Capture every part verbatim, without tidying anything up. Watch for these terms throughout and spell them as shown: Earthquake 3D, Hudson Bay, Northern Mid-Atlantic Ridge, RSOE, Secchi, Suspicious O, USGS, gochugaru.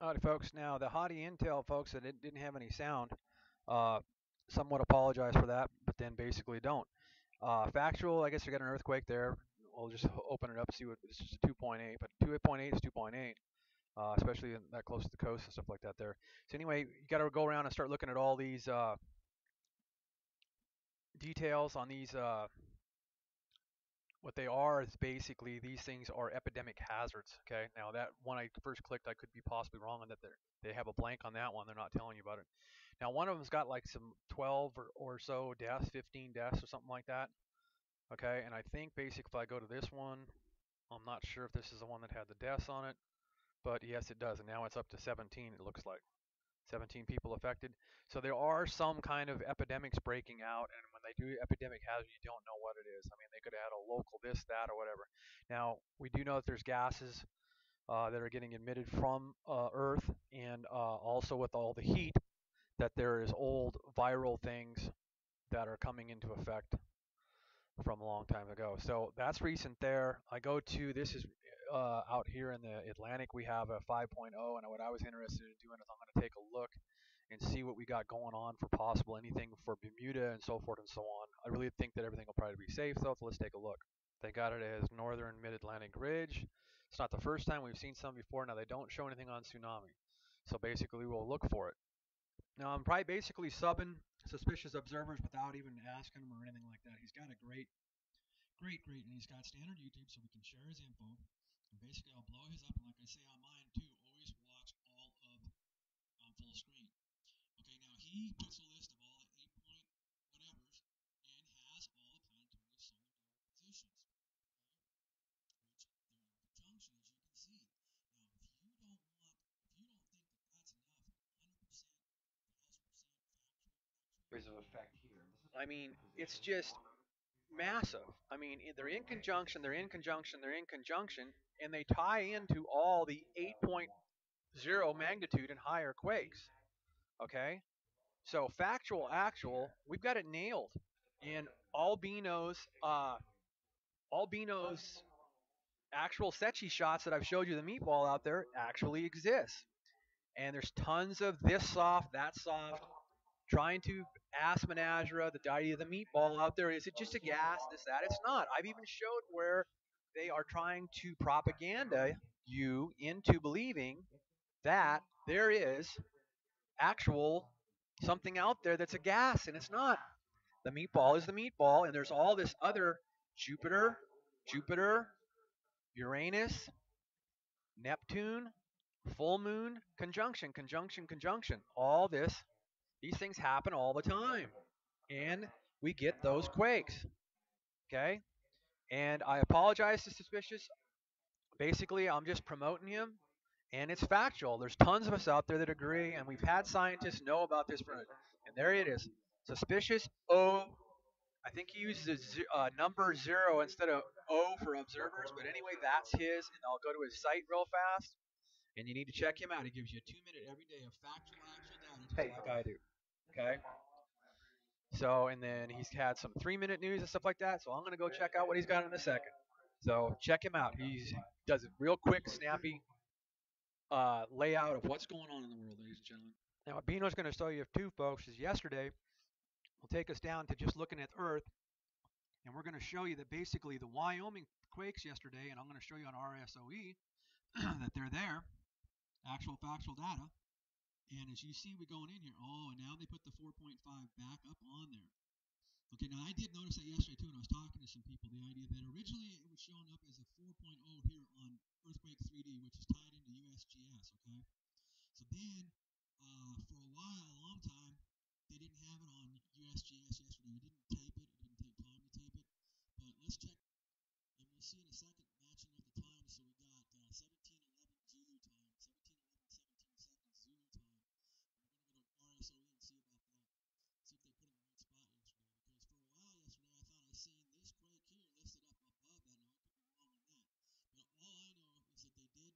Alrighty, folks. Now, the Hottie Intel folks that didn't have any sound, uh, somewhat apologize for that, but then basically don't. Uh, factual, I guess we got an earthquake there. We'll just open it up, see what it's just two point eight, but two point eight is two point eight, uh, especially in that close to the coast and stuff like that there. So anyway, you got to go around and start looking at all these uh, details on these. Uh, What they are is basically these things are epidemic hazards. Okay, now that one I first clicked, I could be possibly wrong on that. They have a blank on that one. They're not telling you about it. Now one of them's got like some twelve or, or so deaths, fifteen deaths or something like that. Okay, and I think basically if I go to this one, I'm not sure if this is the one that had the deaths on it, but yes it does. And now it's up to seventeen, it looks like. seventeen people affected. So there are some kind of epidemics breaking out, and when they do epidemic hazard, you don't know what it is. I mean, they could add a local this, that, or whatever. Now, we do know that there's gases uh, that are getting emitted from uh, Earth, and uh, also with all the heat, that there is old viral things that are coming into effect from a long time ago. So that's recent there. I go to, this is Uh, out here in the Atlantic, we have a five point oh, and what I was interested in doing is I'm going to take a look and see what we got going on for possible anything for Bermuda and so forth and so on. I really think that everything will probably be safe, though, so let's take a look. They got it as Northern Mid-Atlantic Ridge. It's not the first time we've seen some before. Now, they don't show anything on tsunami, so basically we'll look for it. Now, I'm probably basically subbing suspicious observers without even asking them or anything like that. He's got a great, great, great, and he's got standard YouTube, so we can share his info. And basically, I'll blow his up, and like I say on mine too, always watch all of um, full screen. Okay, now he puts a list of all the eight point whatevers and has all the planetary solar positions, okay, which they're in conjunction, as you can see. Now, if you don't want, if you don't think that that's enough, one hundred percent, one thousand percent factual effect here. I mean, it's just massive. I mean, they're in conjunction, they're in conjunction, they're in conjunction, and they tie into all the eight point oh magnitude and higher quakes. Okay? So factual, actual, we've got it nailed. And Albino's, uh, Albino's actual Secchi shots that I've showed you, the meatball out there, actually exist. And there's tons of this soft, that soft, trying to ask Menagerie the idea of the meatball out there, is it just a gas, this, that? It's not. I've even showed where they are trying to propaganda you into believing that there is actual something out there that's a gas, and it's not. The meatball is the meatball, and there's all this other Jupiter, Jupiter, Uranus, Neptune, full moon, conjunction, conjunction, conjunction, all this. These things happen all the time, and we get those quakes, okay? And I apologize to Suspicious. Basically, I'm just promoting him, and it's factual. There's tons of us out there that agree, and we've had scientists know about this. And there it is. Suspicious O. I think he uses a uh, number zero instead of O for observers, but anyway, that's his, and I'll go to his site real fast. And you need to check him out. He gives you a two-minute every day of factual, actual data, just hey, like I do. Okay. So, and then he's had some three-minute news and stuff like that. So I'm going to go check out what he's got in a second. So check him out. He does a real quick, snappy uh, layout of what's going on in the world, ladies and gentlemen. Now, what Bino's going to show you too, folks, is yesterday will take us down to just looking at Earth, and we're going to show you that basically the Wyoming quakes yesterday, and I'm going to show you on R S O E that they're there. Actual factual data, and as you see, we're going in here. Oh, and now they put the four point five back up on there. Okay, now I did notice that yesterday too, and I was talking to some people. The idea that originally it was showing up as a four point oh here on Earthquake three D, which is tied into U S G S. Okay, so then uh, for a while, a long time, they didn't have it on U S G S yesterday. It didn't tape it. It didn't take time to tape it. But let's check, and we'll see in a second matching up the time. So we got uh, seventeen eleven Zulu time, seventeen eleven seventeen seconds Zulu time. I'm going to go to R S O E and see about that. See if they put it in the right spot yesterday. Because for a while yesterday, I thought I seen this quake here listed up above that. I could be wrong on that. But all I know is that they did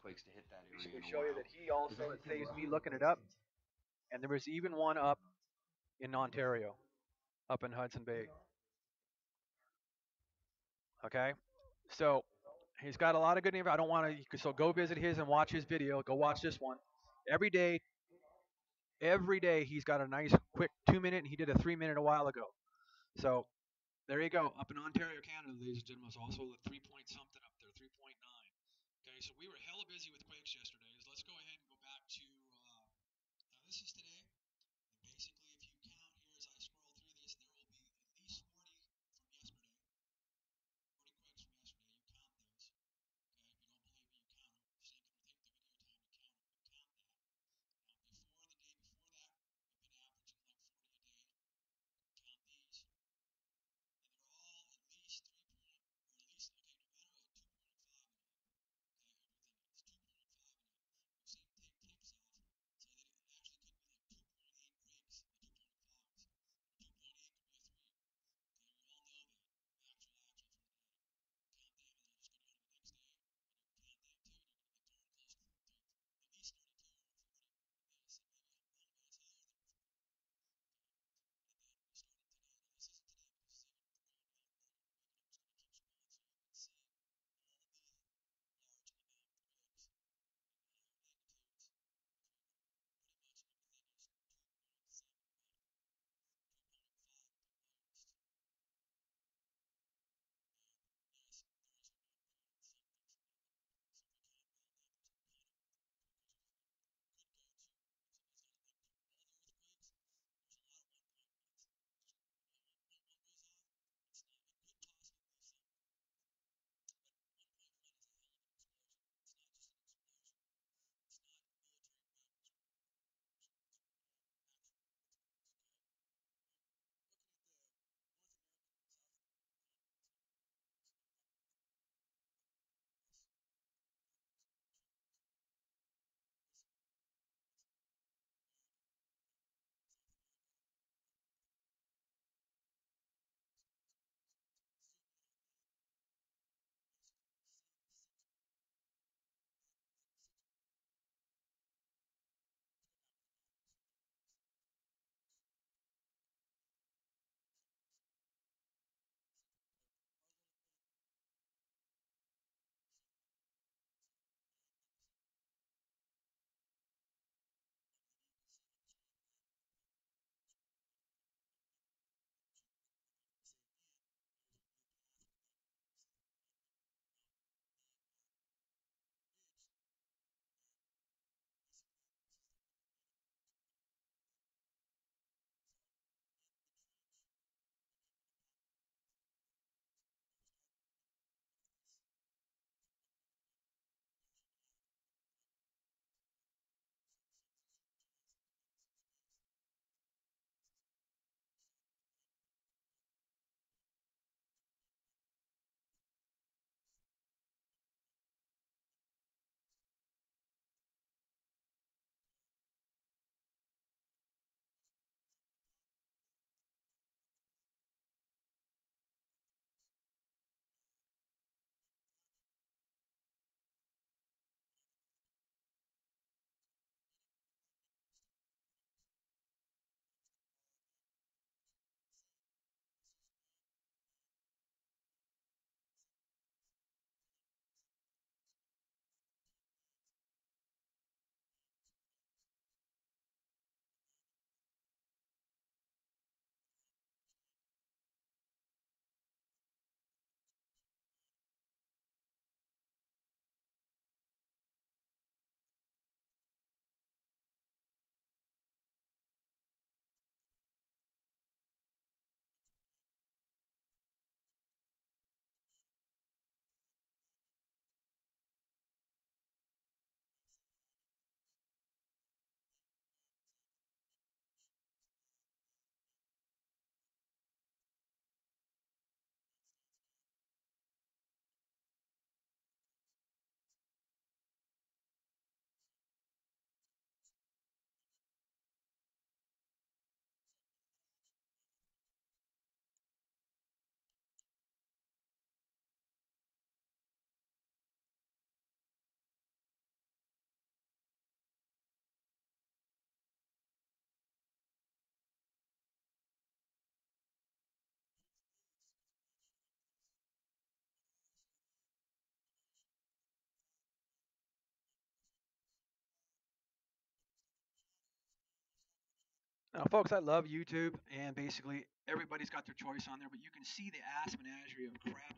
earthquakes to hit that area. Just to show you that he also saves me looking it up. And there was even one up in Ontario, up in Hudson Bay. Okay, so he's got a lot of good info. I don't want to, so go visit his and watch his video. Go watch this one. Every day, every day he's got a nice quick two minute, and he did a three minute a while ago. So there you go. Up in Ontario, Canada, ladies and gentlemen, was also a three point something up there, three point nine. Okay, so we were hella busy with quakes yesterday. So let's go ahead and go back to, uh, now this is today. Now, folks, I love YouTube, and basically everybody's got their choice on there, but you can see the aspen azure of crab